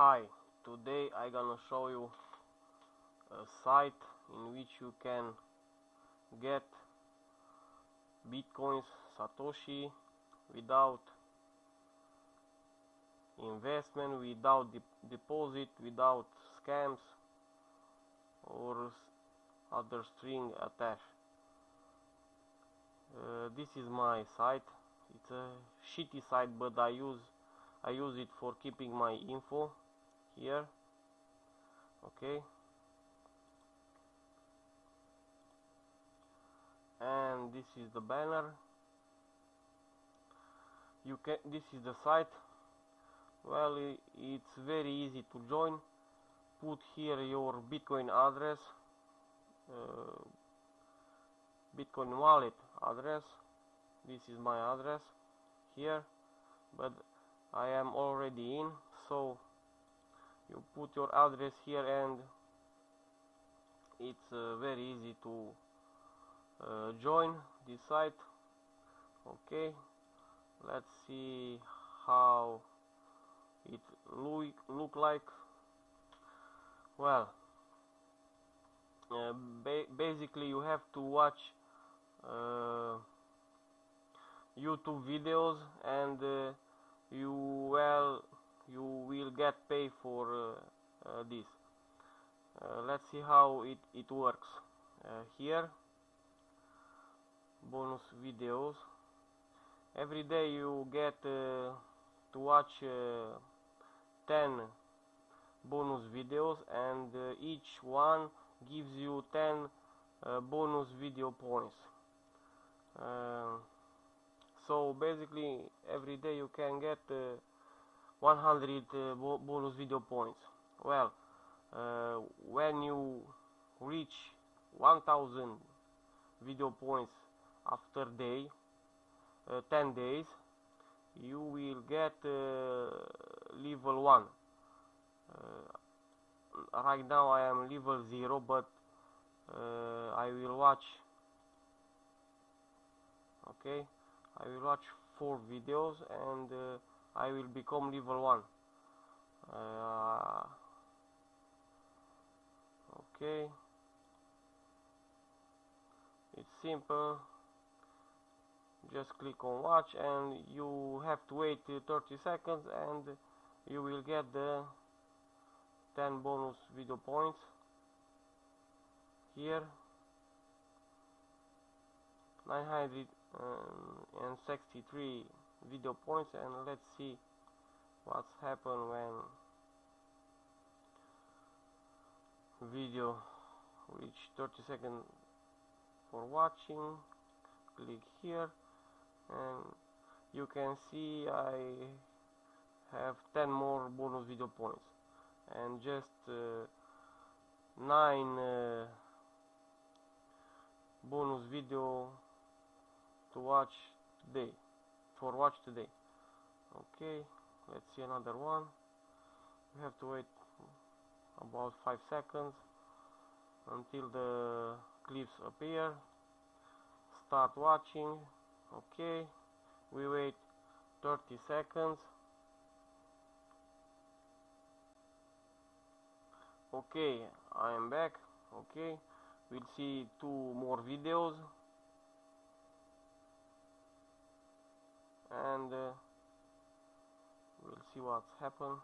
Hi, today I gonna show you a site in which you can get Bitcoins Satoshi without investment, without deposit, without scams or other string attached. This is my site. It's a shitty site, but I use it for keeping my info here. Okay. And this is the banner. This is the site. Well, it's very easy to join. Put here your Bitcoin address, Bitcoin wallet address. This is my address here, but I am already in, so you put your address here and it's very easy to join this site. Okay, let's see how it look like. Well, basically you have to watch YouTube videos and you will get paid for this. Let's see how it works. Here, bonus videos. Every day you get to watch 10 bonus videos, and each one gives you 10 bonus video points. So basically every day you can get 100 bonus video points. Well, when you reach 1000 video points after 10 days, you will get level 1. Right now I am level 0, but I will watch. Okay, I will watch 4 videos and I will become level 1. Okay, it's simple. Just click on watch and you have to wait 30 seconds and you will get the 10 bonus video points here. 963 video points, and let's see what's happened when video reach 30 seconds for watching. Click here and you can see I have 10 more bonus video points and just 9 bonus video to watch today, okay, let's see another one. You have to wait about 5 seconds until the clips appear. Start watching. Okay, we wait 30 seconds. Okay, I am back. Okay, we'll see 2 more videos and we'll see what's happened.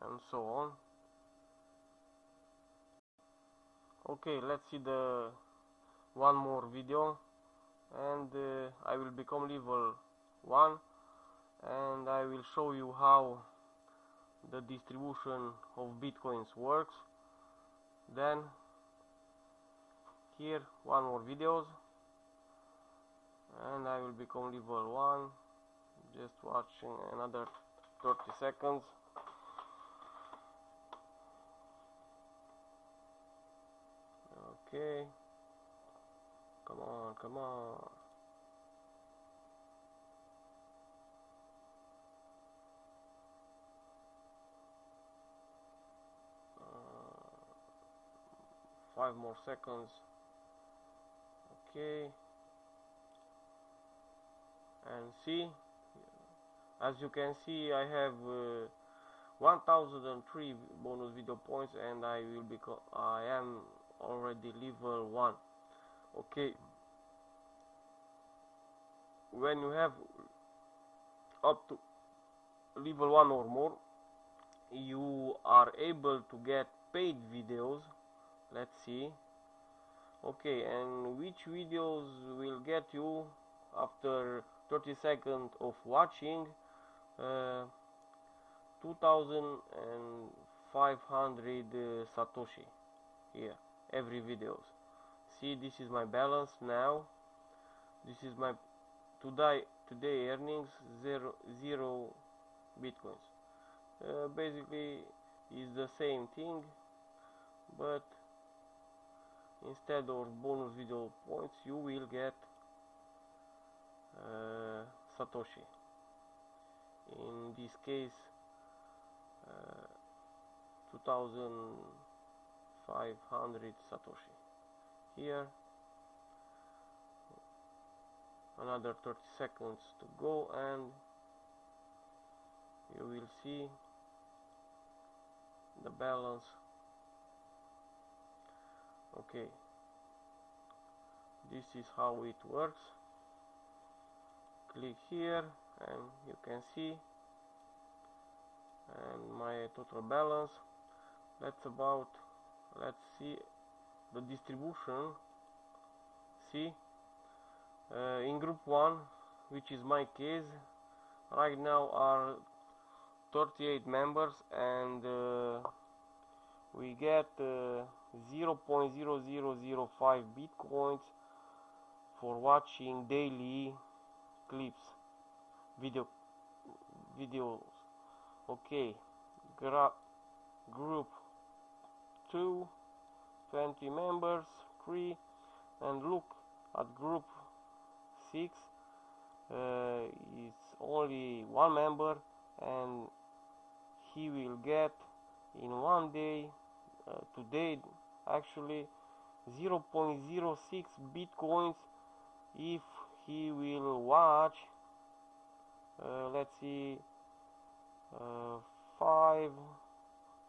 And so on. Okay, let's see the 1 more video and I will become level 1 and I will show you how the distribution of bitcoins works. Then here 1 more videos and I will become level 1. Just watching another 30 seconds. Okay, come on. Five more seconds. Okay, and see, as you can see, I have 1003 bonus video points, and I am already level 1. Okay, when you have up to level 1 or more, you are able to get paid videos. Let's see. Okay, and which videos will get you after 30 seconds of watching 2500 Satoshi here every videos. See, this is my balance now. This is my today earnings, zero bitcoins. Basically is the same thing, but instead of bonus video points you will get Satoshi. In this case 2500 Satoshi. Here another 30 seconds to go, and you will see the balance. Okay, this is how it works. Click here and you can see, and my total balance. Let's see the distribution. See, in group 1, which is my case, right now are 38 members, and we get 0.0005 bitcoins for watching daily clips, videos. Okay, group 2, 20 members, 3, and look at group 6, it's only 1 member, and he will get in 1 day, today actually, 0.06 bitcoins if he will watch, let's see,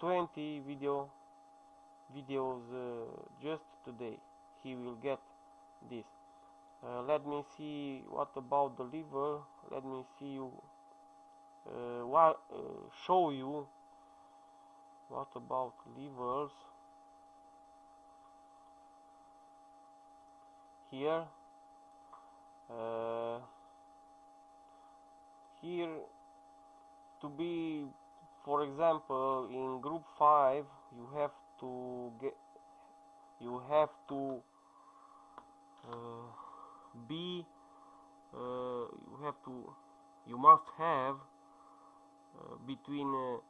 20 videos just today. He will get this. Let me see what about the level. Let me see you show you what about levels. Here to be, for example, in group 5 you have to get, you have to be you have to, you must have between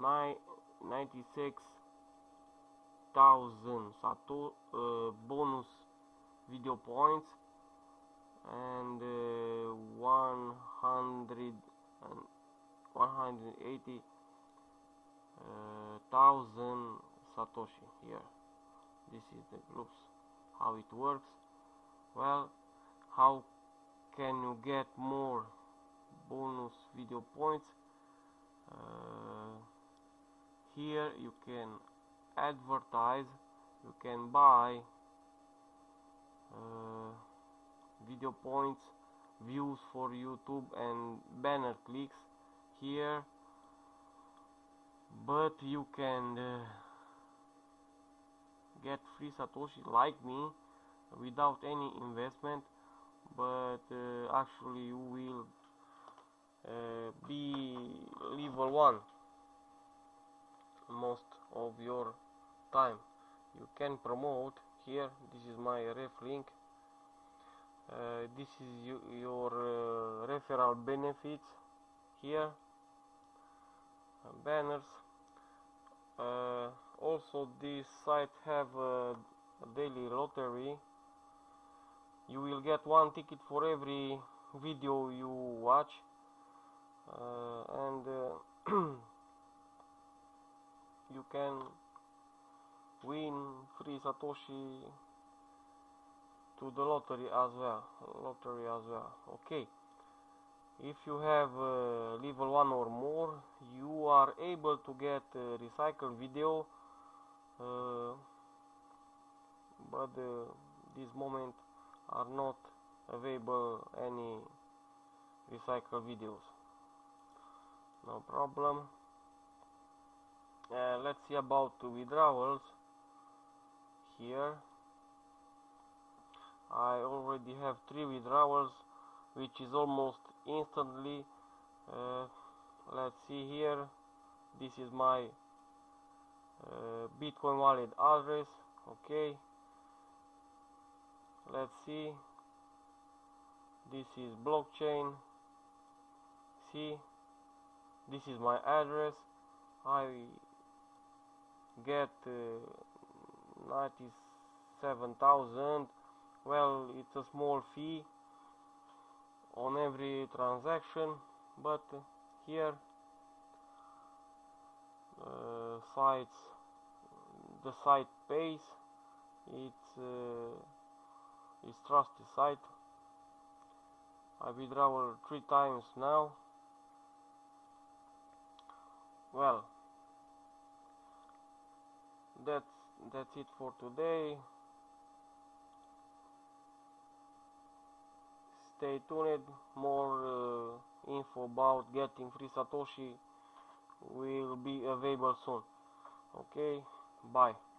96,000 bonus video points and 180,000 Satoshi. Here, this is the groups, how it works. Well, how can you get more bonus video points? Here you can advertise, you can buy video points, views for YouTube and banner clicks here, but you can get free Satoshi like me without any investment, but actually you will be level 1 most of your time. You can promote here. This is my ref link. This is your referral benefits here, banners. Also this site have a daily lottery. You will get 1 ticket for every video you watch, and you can win free Satoshi to the lottery as well. Okay, If you have level 1 or more, you are able to get recycled video, but this moment are not available any recycled videos. No problem. Let's see about withdrawals. Here I already have 3 withdrawals, which is almost instantly. Let's see here. This is my Bitcoin wallet address. Okay, let's see. This is blockchain. See, this is my address. I get 97,000. Well, it's a small fee on every transaction, but here the site pays. It's trusty site. I withdraw 3 times now. Well, that's it for today. Stay tuned. More info about getting free Satoshi will be available soon. Okay, bye.